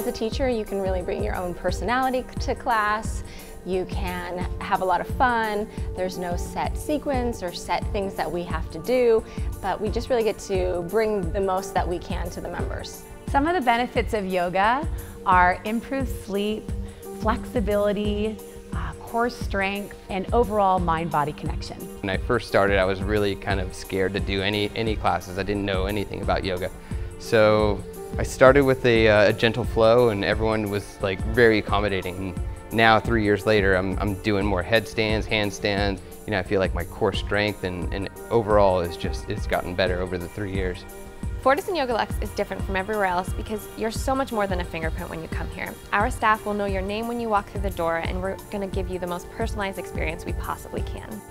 as a teacher, you can really bring your own personality to class. You can have a lot of fun. There's no set sequence or set things that we have to do, but we just really get to bring the most that we can to the members. Some of the benefits of yoga are improved sleep, flexibility, core strength, and overall mind-body connection. When I first started, I was really kind of scared to do any classes. I didn't know anything about yoga. So I started with a gentle flow, and everyone was like very accommodating. Now, 3 years later, I'm doing more headstands, handstands. You know, I feel like my core strength and overall is just, it's gotten better over the 3 years. Fortis and Yoga Lux is different from everywhere else because you're so much more than a fingerprint when you come here. Our staff will know your name when you walk through the door, and we're going to give you the most personalized experience we possibly can.